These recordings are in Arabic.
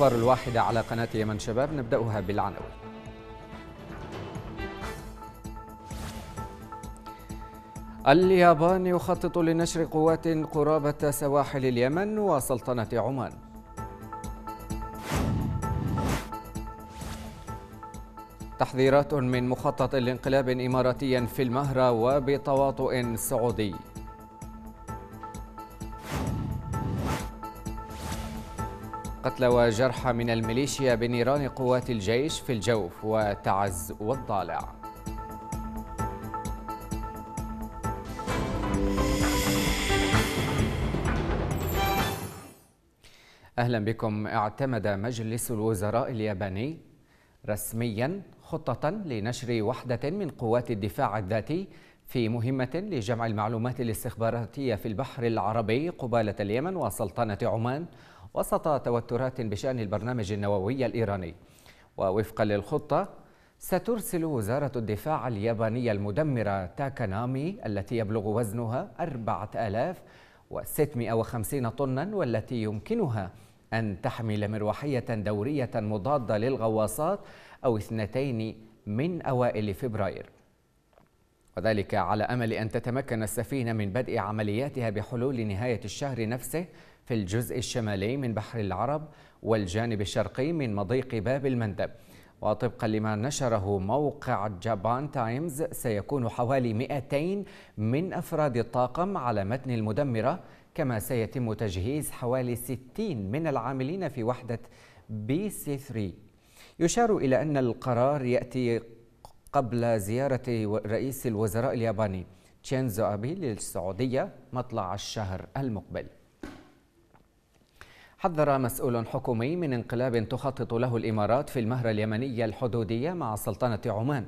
الأخبار الواحدة على قناة يمن شباب، نبدأها بالعناوين. اليابان يخطط لنشر قوات قرابة سواحل اليمن وسلطنة عمان. تحذيرات من مخطط لانقلاب إماراتي في المهرة وبتواطؤ سعودي. قتلى وجرحى من الميليشيا بنيران قوات الجيش في الجوف وتعز والضالع. أهلا بكم. اعتمد مجلس الوزراء الياباني رسميا خطة لنشر وحدة من قوات الدفاع الذاتي في مهمة لجمع المعلومات الاستخباراتية في البحر العربي قبالة اليمن وسلطنة عمان، وسط توترات بشأن البرنامج النووي الإيراني. ووفقا للخطة سترسل وزارة الدفاع اليابانية المدمرة تاكانامي التي يبلغ وزنها 4650 طنا، والتي يمكنها أن تحمل مروحية دورية مضادة للغواصات أو اثنتين من أوائل فبراير، وذلك على أمل أن تتمكن السفينة من بدء عملياتها بحلول نهاية الشهر نفسه في الجزء الشمالي من بحر العرب والجانب الشرقي من مضيق باب المندب. وطبقا لما نشره موقع جابان تايمز، سيكون حوالي 200 من أفراد الطاقم على متن المدمرة، كما سيتم تجهيز حوالي 60 من العاملين في وحدة BC3. يشار إلى أن القرار يأتي قبل زيارة رئيس الوزراء الياباني تشينزو أبي للسعودية مطلع الشهر المقبل. حذر مسؤول حكومي من انقلاب تخطط له الإمارات في المهرة اليمنية الحدودية مع سلطنة عمان.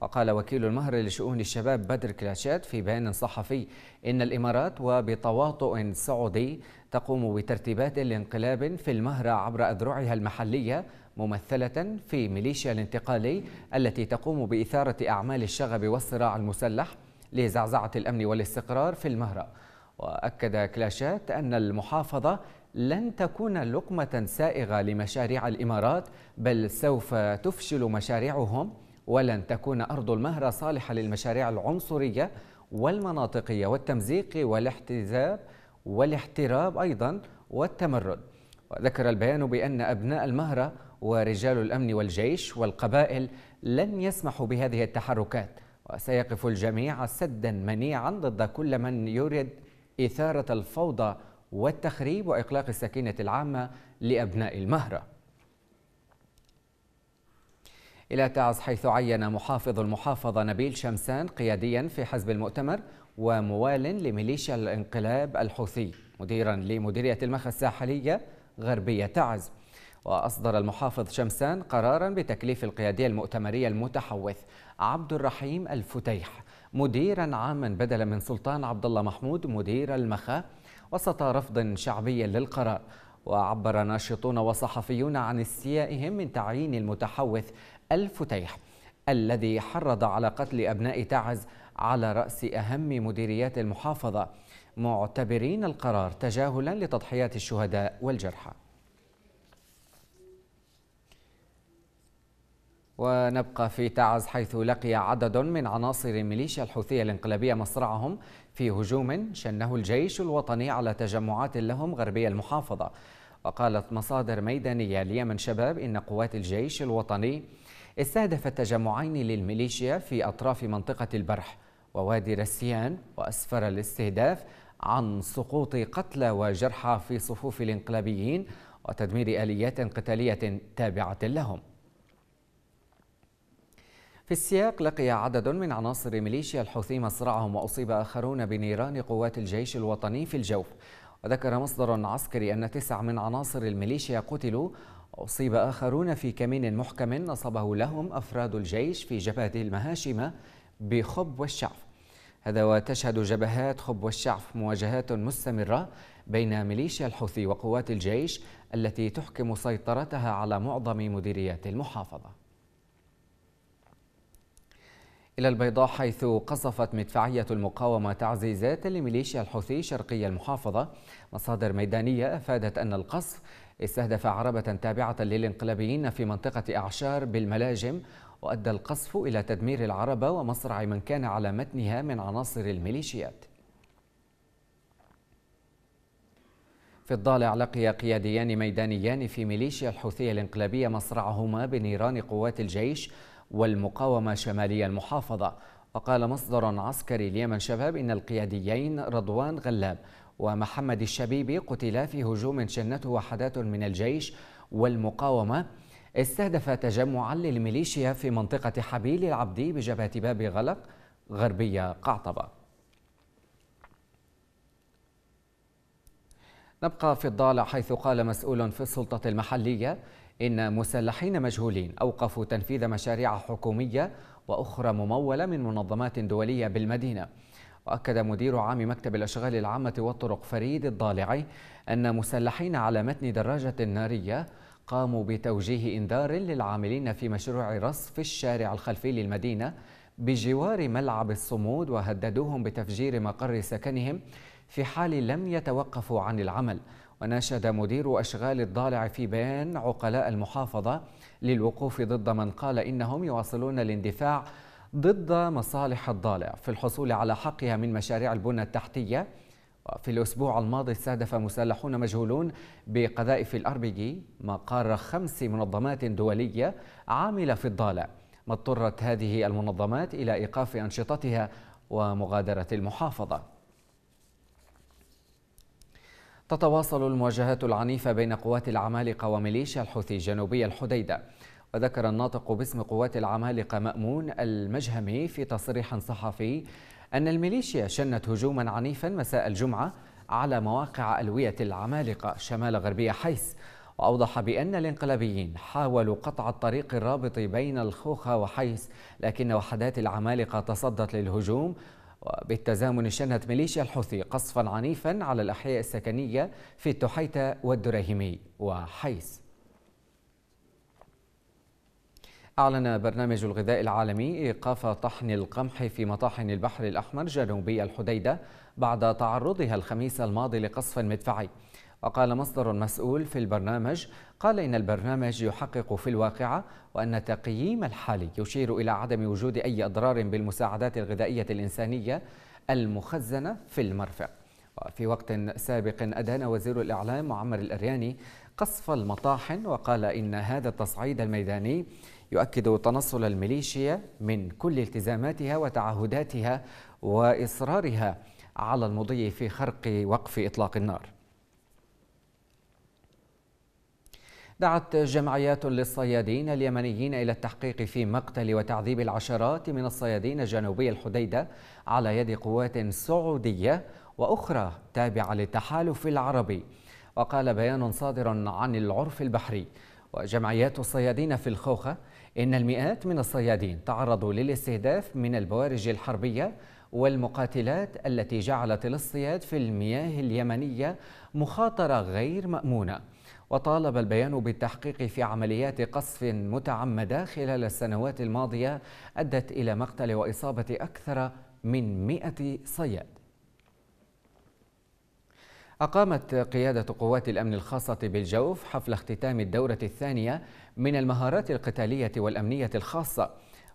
وقال وكيل المهرة لشؤون الشباب بدر كلاشات في بيان صحفي إن الإمارات وبتواطؤ سعودي تقوم بترتيبات لانقلاب في المهرة عبر أذرعها المحلية، ممثلة في ميليشيا الانتقالي التي تقوم بإثارة أعمال الشغب والصراع المسلح لزعزعة الأمن والاستقرار في المهرة. وأكد كلاشات أن المحافظة لن تكون لقمة سائغة لمشاريع الإمارات، بل سوف تفشل مشاريعهم، ولن تكون أرض المهرة صالحة للمشاريع العنصرية والمناطقية والتمزيق والاحتزاب والاحتراب أيضا والتمرد. وذكر البيان بأن أبناء المهرة ورجال الأمن والجيش والقبائل لن يسمحوا بهذه التحركات، وسيقف الجميع سدا منيعا ضد كل من يريد إثارة الفوضى والتخريب وإقلاق السكينة العامة لأبناء المهرة. إلى تعز، حيث عين محافظ المحافظة نبيل شمسان قياديا في حزب المؤتمر وموال لميليشيا الانقلاب الحوثي مديرا لمديرية المخا الساحلية غربية تعز. وأصدر المحافظ شمسان قرارا بتكليف القيادية المؤتمرية المتحوث عبد الرحيم الفتيح مديرا عاما بدلا من سلطان عبد الله محمود مدير المخا، وسط رفض شعبي للقرار. وعبر ناشطون وصحفيون عن استيائهم من تعيين المتحوث الفتيح الذي حرض على قتل أبناء تعز على رأس أهم مديريات المحافظة، معتبرين القرار تجاهلا لتضحيات الشهداء والجرحى. ونبقى في تعز، حيث لقي عدد من عناصر ميليشيا الحوثية الانقلابية مصرعهم في هجوم شنه الجيش الوطني على تجمعات لهم غربية المحافظة. وقالت مصادر ميدانية ليمن شباب إن قوات الجيش الوطني استهدفت تجمعين للميليشيا في أطراف منطقة البرح ووادي رسيان، وأسفر الاستهداف عن سقوط قتلى وجرحى في صفوف الانقلابيين وتدمير آليات قتالية تابعة لهم. في السياق، لقي عدد من عناصر ميليشيا الحوثي مصرعهم، وأصيب آخرون بنيران قوات الجيش الوطني في الجوف. وذكر مصدر عسكري أن 9 من عناصر الميليشيا قتلوا، وأصيب آخرون في كمين محكم نصبه لهم أفراد الجيش في جبهته المهاشمة بخب والشعف. هذا وتشهد جبهات خب والشعف مواجهات مستمرة بين ميليشيا الحوثي وقوات الجيش التي تحكم سيطرتها على معظم مديريات المحافظة. إلى البيضاء، حيث قصفت مدفعية المقاومة تعزيزات لميليشيا الحوثي شرقي المحافظة. مصادر ميدانية أفادت أن القصف استهدف عربة تابعة للانقلابيين في منطقة أعشار بالملاجم، وأدى القصف إلى تدمير العربة ومصرع من كان على متنها من عناصر الميليشيات. في الضالع لقي قياديان ميدانيان في ميليشيا الحوثية الانقلابية مصرعهما بنيران قوات الجيش والمقاومة شمالي المحافظة. وقال مصدر عسكري ليمن شباب إن القياديين رضوان غلاب ومحمد الشبيبي قتلا في هجوم شنته وحدات من الجيش والمقاومة استهدف تجمعا للميليشيا في منطقة حبيل العبدي بجبهة باب غلق غربية قعطبة. نبقى في الضالع، حيث قال مسؤول في السلطة المحلية إن مسلحين مجهولين أوقفوا تنفيذ مشاريع حكومية وأخرى ممولة من منظمات دولية بالمدينة. وأكد مدير عام مكتب الأشغال العامة والطرق فريد الضالعي أن مسلحين على متن دراجة نارية قاموا بتوجيه إنذار للعاملين في مشروع رصف الشارع الخلفي للمدينة بجوار ملعب الصمود، وهددوهم بتفجير مقر سكنهم في حال لم يتوقفوا عن العمل. وناشد مدير أشغال الضالع في بيان عقلاء المحافظة للوقوف ضد من قال إنهم يواصلون الاندفاع ضد مصالح الضالع في الحصول على حقها من مشاريع البنى التحتية. وفي الأسبوع الماضي استهدف مسلحون مجهولون بقذائف الأربجي مقار 5 منظمات دولية عاملة في الضالع، ما اضطرت هذه المنظمات إلى إيقاف أنشطتها ومغادرة المحافظة. تتواصل المواجهات العنيفة بين قوات العمالقة وميليشيا الحوثي جنوبي الحديدة. وذكر الناطق باسم قوات العمالقة مأمون المجهمي في تصريح صحفي أن الميليشيا شنت هجوما عنيفا مساء الجمعة على مواقع ألوية العمالقة شمال غربية حيس، وأوضح بأن الانقلابيين حاولوا قطع الطريق الرابط بين الخوخة وحيس، لكن وحدات العمالقة تصدت للهجوم. وبالتزامن شنت ميليشيا الحوثي قصفا عنيفا على الأحياء السكنية في التحيتة والدراهمي وحيس. أعلن برنامج الغذاء العالمي إيقاف طحن القمح في مطاحن البحر الأحمر جنوبي الحديدة بعد تعرضها الخميس الماضي لقصف مدفعي. وقال مصدر مسؤول في البرنامج قال إن البرنامج يحقق في الواقعة، وأن التقييم الحالي يشير إلى عدم وجود أي أضرار بالمساعدات الغذائية الإنسانية المخزنة في المرفأ. وفي وقت سابق أدان وزير الإعلام معمر الأرياني قصف المطاحن، وقال إن هذا التصعيد الميداني يؤكد تنصل الميليشيا من كل التزاماتها وتعهداتها وإصرارها على المضي في خرق وقف إطلاق النار. دعت جمعيات للصيادين اليمنيين إلى التحقيق في مقتل وتعذيب العشرات من الصيادين جنوبي الحديدة على يد قوات سعودية وأخرى تابعة للتحالف العربي. وقال بيان صادر عن العرف البحري وجمعيات الصيادين في الخوخة إن المئات من الصيادين تعرضوا للاستهداف من البوارج الحربية والمقاتلات التي جعلت الاصطياد في المياه اليمنية مخاطرة غير مأمونة. وطالب البيان بالتحقيق في عمليات قصف متعمدة خلال السنوات الماضية أدت إلى مقتل وإصابة أكثر من 100 صياد. أقامت قيادة قوات الأمن الخاصة بالجوف حفل اختتام الدورة الثانية من المهارات القتالية والأمنية الخاصة،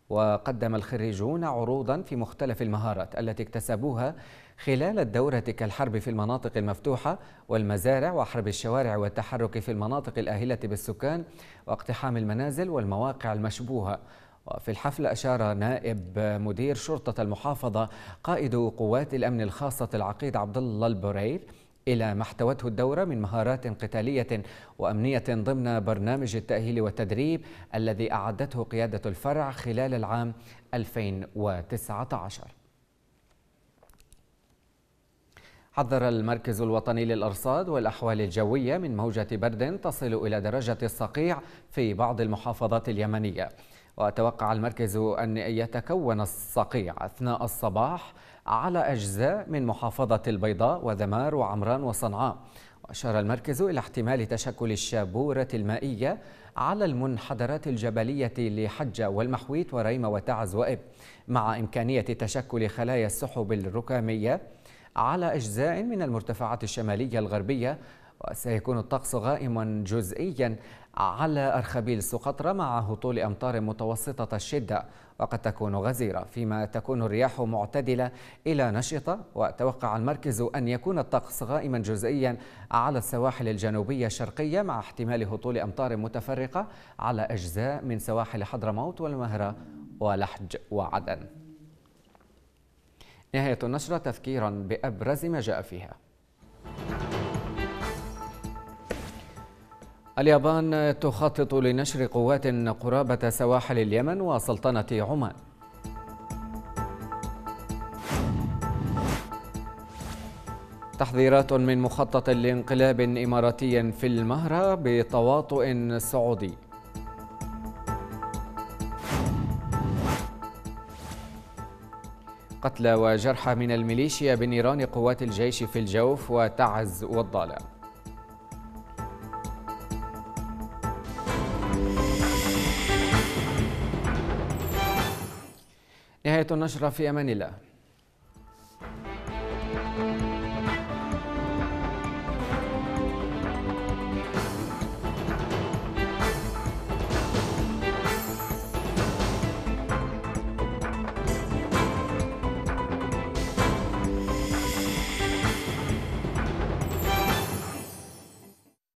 وقدم الخريجون عروضا في مختلف المهارات التي اكتسبوها خلال الدورة كالحرب في المناطق المفتوحة والمزارع وحرب الشوارع والتحرك في المناطق الآهلة بالسكان واقتحام المنازل والمواقع المشبوهة. وفي الحفل أشار نائب مدير شرطة المحافظة قائد قوات الأمن الخاصة العقيد عبد الله البوريل إلى ما احتوته الدورة من مهارات قتالية وأمنية ضمن برنامج التأهيل والتدريب الذي أعدته قيادة الفرع خلال العام 2019. حذر المركز الوطني للأرصاد والأحوال الجوية من موجة برد تصل إلى درجة الصقيع في بعض المحافظات اليمنية. وتوقع المركز أن يتكون الصقيع أثناء الصباح على أجزاء من محافظة البيضاء وذمار وعمران وصنعاء. وأشار المركز إلى احتمال تشكل الشابورة المائية على المنحدرات الجبلية لحجة والمحويت وريمة وتعز وإب، مع إمكانية تشكل خلايا السحب الركامية على أجزاء من المرتفعات الشمالية الغربية وسيكون الطقس غائما جزئيا على أرخبيل سقطرى مع هطول أمطار متوسطة الشدة وقد تكون غزيرة، فيما تكون الرياح معتدلة إلى نشطة. وتوقع المركز أن يكون الطقس غائما جزئيا على السواحل الجنوبية الشرقية مع احتمال هطول أمطار متفرقة على أجزاء من سواحل حضرموت والمهرة ولحج وعدن. نهاية النشرة تذكيرا بأبرز ما جاء فيها. اليابان تخطط لنشر قوات قرابة سواحل اليمن وسلطنة عمان. تحذيرات من مخطط لانقلاب إماراتي في المهرة بتواطؤ سعودي. قتلى وجرحى من الميليشيا بنيران قوات الجيش في الجوف وتعز والضالع. نهاية النشرة، في أمان الله.